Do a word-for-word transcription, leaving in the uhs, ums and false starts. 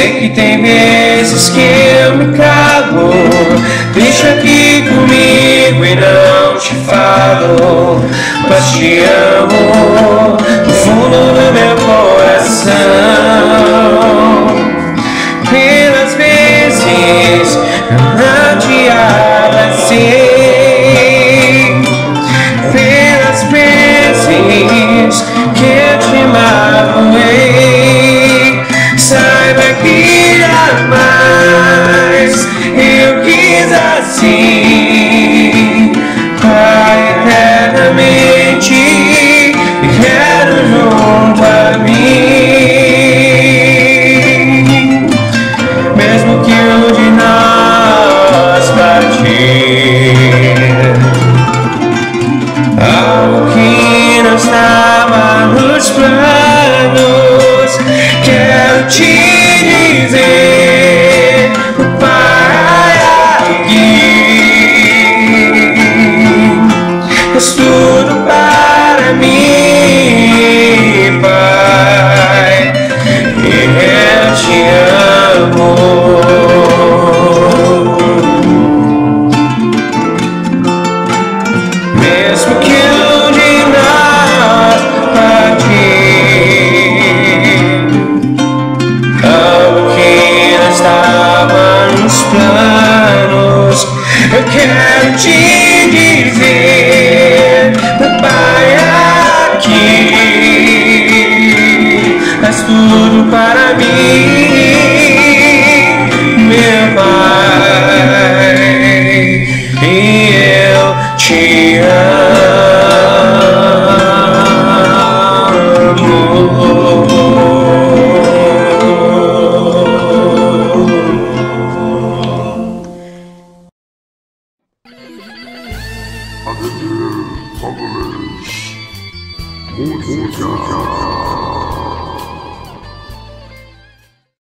Sei que tem vezes que eu me calo, deixa aqui comigo e não te falo, mas te amo no fundo do meu coração. Pelas vezes eu não te abracei, pelas vezes que eu te magoei, saiba que jamais eu quis assim. Pai, eternamente me quero junto a mim, mesmo que eu de nós partir. Algo que não estava nos planos, quero te dizer, o Pai aqui és tudo para mim, Pai, e eu te amo. Mesmo que eu de nós partir, algo que não estava nos planos, eu quero te dizer, o Pai aqui és tudo para mim, meu Pai, e eu te amo. Música.